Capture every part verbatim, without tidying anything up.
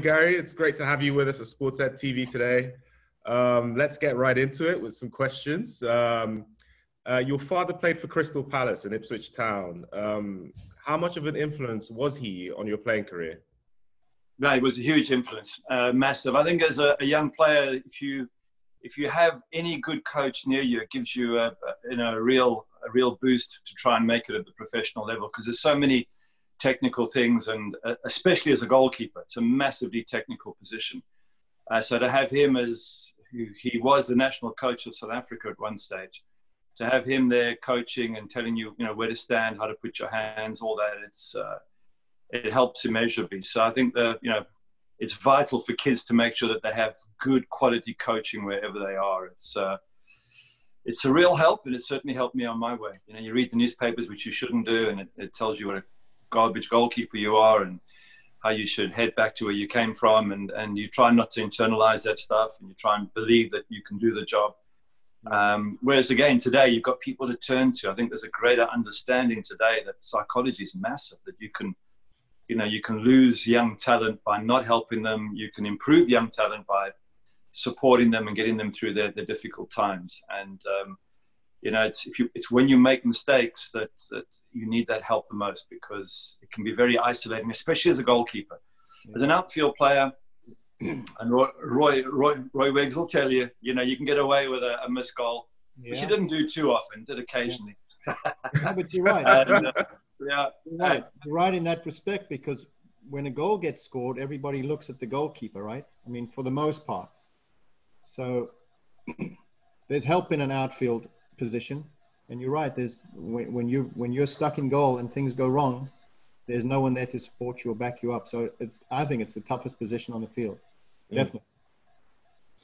Gary, it's great to have you with us at SportsEd T V today. Um, let's get right into it with some questions. Um, uh, your father played for Crystal Palace in Ipswich Town. Um, how much of an influence was he on your playing career? No, it was a huge influence, uh, massive. I think as a, a young player, if you if you have any good coach near you, it gives you a, a you know a real a real boost to try and make it at the professional level, because there's so many technical things, and especially as a goalkeeper, it's a massively technical position. Uh, so to have him as, he was the national coach of South Africa at one stage, to have him there coaching and telling you, you know, where to stand, how to put your hands, all that, it's, uh, it helps immeasurably. So I think that, you know, it's vital for kids to make sure that they have good quality coaching wherever they are. It's, uh, it's a real help, and it certainly helped me on my way. You know, you read the newspapers, which you shouldn't do, and it, it tells you what a garbage goalkeeper you are and how you should head back to where you came from, and and you try not to internalize that stuff, and you try and believe that you can do the job. Um, whereas again today you've got people to turn to. I think there's a greater understanding today that psychology is massive, that you can you know you can lose young talent by not helping them, you can improve young talent by supporting them and getting them through their, their difficult times. And um, You know, it's, if you, it's when you make mistakes that, that you need that help the most, because it can be very isolating, especially as a goalkeeper. Yeah. As an outfield player, and Roy, Roy, Roy, Roy Wiggs will tell you, you know, you can get away with a, a missed goal, yeah. which you didn't do too often, did occasionally. Yeah. No, but you're right. and, uh, yeah. You're right. You're right in that respect, because when a goal gets scored, everybody looks at the goalkeeper, right? I mean, for the most part. So there's help in an outfield position, and you're right, there's when, when you when you're stuck in goal and things go wrong, there's no one there to support you or back you up. So it's I think it's the toughest position on the field, mm. definitely.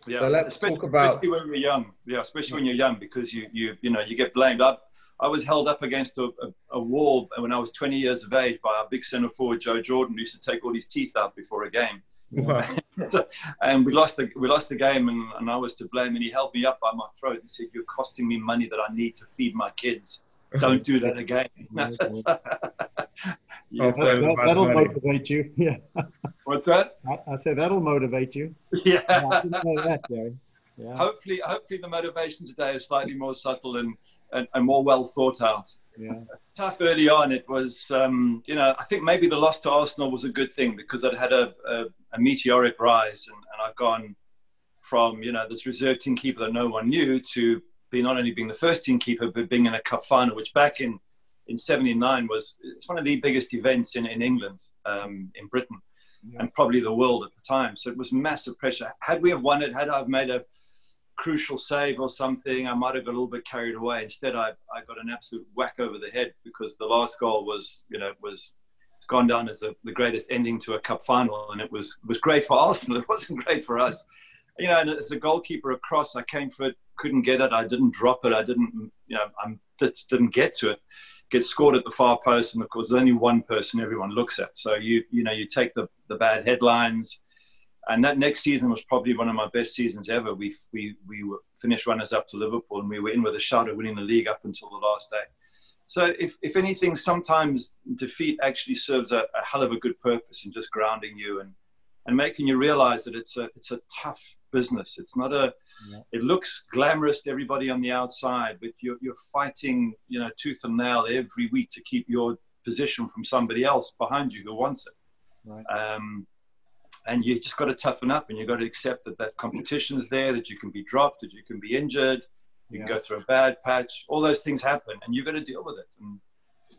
Yeah, so let's especially, talk about especially when you're young. Yeah, especially yeah. when you're young, because you you you know you get blamed up. I was held up against a, a, a wall when I was twenty years of age by our big centre forward Joe Jordan, who used to take all his teeth out before a game. Wow. so, and we lost the we lost the game, and, and I was to blame, and he held me up by my throat and said, "You're costing me money that I need to feed my kids. Don't do that again." yeah, that, that'll motivate you. Yeah. What's that? I, I say that'll motivate you. Yeah. No, I didn't know that, Gary. Yeah. Hopefully, hopefully the motivation today is slightly more subtle and and, and more well thought out. Yeah. Tough early on. It was, um, you know, I think maybe the loss to Arsenal was a good thing, because I'd had a, a, a meteoric rise, and, and I'd gone from, you know, this reserve team keeper that no one knew to be not only being the first team keeper, but being in a cup final, which back in, in seventy-nine was, it's one of the biggest events in, in England, um, in Britain, yeah. and probably the world at the time. So it was massive pressure. Had we have won it, had I have made a crucial save or something, I might have got a little bit carried away. Instead, I, I got an absolute whack over the head, because the last goal was, you know, was it's gone down as a, the greatest ending to a cup final, and it was was great for Arsenal. It wasn't great for us, you know. And as a goalkeeper across, I came for it, couldn't get it. I didn't drop it. I didn't, you know, I'm just didn't get to it. Get scored at the far post, and of course, there's only one person everyone looks at. So you you know you take the the bad headlines. And that next season was probably one of my best seasons ever. We we we were finished runners-up to Liverpool, and we were in with a shout of winning the league up until the last day. So if, if anything, sometimes defeat actually serves a, a hell of a good purpose in just grounding you and, and making you realise that it's a it's a tough business. It's not a yeah. It looks glamorous to everybody on the outside, but you're you're fighting, you know, tooth and nail every week to keep your position from somebody else behind you who wants it. Right. Um, And you just got to toughen up, and you've got to accept that that competition is there, that you can be dropped, that you can be injured, you yeah. can go through a bad patch. All those things happen, and you've got to deal with it. And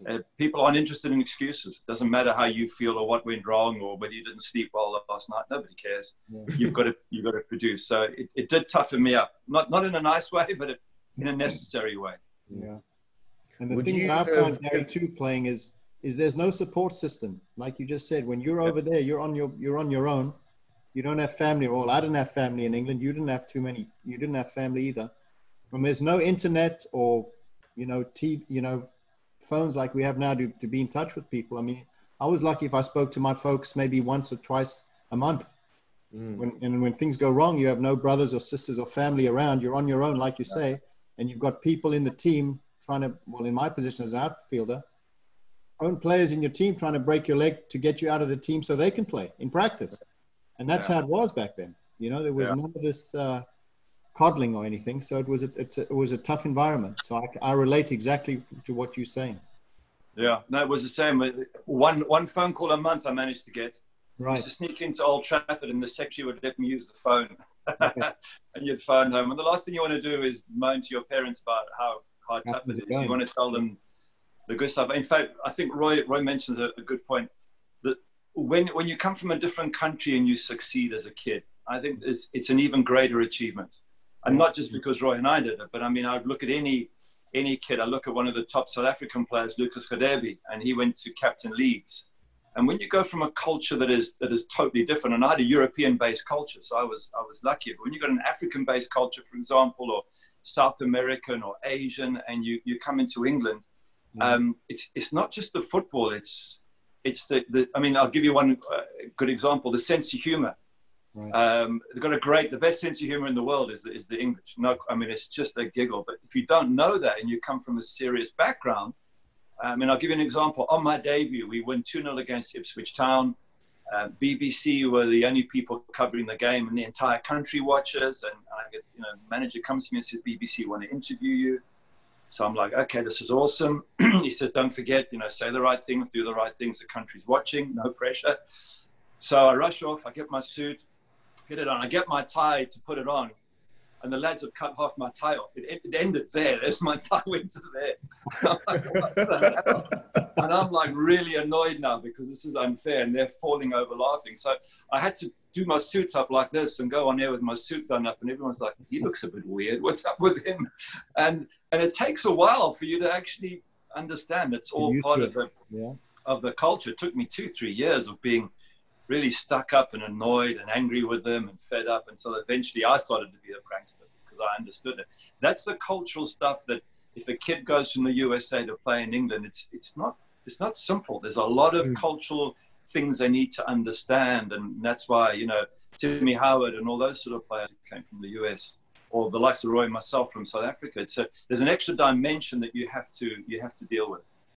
uh, people aren't interested in excuses. It doesn't matter how you feel or what went wrong or whether you didn't sleep well last night. Nobody cares. Yeah. You've got to you've got to produce. So it, it did toughen me up, not not in a nice way, but it, in a necessary way. Yeah. And the Would thing you, that I found uh, Gary too playing is. is there's no support system. Like you just said, when you're over there, you're on your, you're on your own. You don't have family at all. I didn't have family in England. You didn't have too many. You didn't have family either. And there's no internet or, you know, T V, you know, phones like we have now to, to be in touch with people. I mean, I was lucky if I spoke to my folks maybe once or twice a month. Mm. When, and when things go wrong, you have no brothers or sisters or family around. You're on your own, like you say, and you've got people in the team trying to, well, in my position as an outfielder, own players in your team trying to break your leg to get you out of the team so they can play in practice. And that's yeah. how it was back then. You know, there was yeah. none of this uh, coddling or anything. So it was a, it's a, it was a tough environment. So I, I relate exactly to what you're saying. Yeah, no, it was the same. One one phone call a month I managed to get. Right. I used to sneak into Old Trafford and the secretary would let me use the phone. Okay. And you'd phone home. And the last thing you want to do is moan to your parents about how, how tough it is. Going. You want to tell them the good stuff. In fact, I think Roy, Roy mentioned a, a good point. That when, when you come from a different country and you succeed as a kid, I think it's, it's an even greater achievement. And not just because Roy and I did it, but I mean, I'd look at any... any kid, I look at one of the top South African players, Lucas Khadebi, and he went to captain Leeds. And when you go from a culture that is that is totally different, and I had a European-based culture, so I was I was lucky. But when you got an African-based culture, for example, or South American or Asian, and you you come into England, mm-hmm. um, it's it's not just the football. It's it's the, the I mean, I'll give you one uh, good example: the sense of humour. Right. Um, they've got a great, the best sense of humor in the world is the, is the English. No, I mean, it's just a giggle. But if you don't know that and you come from a serious background, I mean, I'll give you an example. On my debut, we won two nil against Ipswich Town. Uh, B B C were the only people covering the game and the entire country watches. And I get, you know, manager comes to me and says, B B C want to interview you. So I'm like, okay, this is awesome. He says, don't forget, you know, say the right things, do the right things. The country's watching, no pressure. So I rush off, I get my suit. Get it on. I get my tie to put it on, and the lads have cut half my tie off. It, it ended there. There's my tie went to there. I'm like, and I'm like really annoyed now because this is unfair, and they're falling over laughing. So I had to do my suit up like this and go on there with my suit done up, and everyone's like, "He looks a bit weird. What's up with him?" And and it takes a while for you to actually understand. It's all part of the yeah. of the culture. It took me two, three years of being really stuck up and annoyed and angry with them and fed up until eventually I started to be a prankster because I understood it. That's the cultural stuff that if a kid goes from the U S A to play in England, it's, it's, not, it's not simple. There's a lot of cultural things they need to understand, and that's why, you know, Tim Howard and all those sort of players who came from the U S or the likes of Roy and myself from South Africa. So there's an extra dimension that you have to, you have to deal with.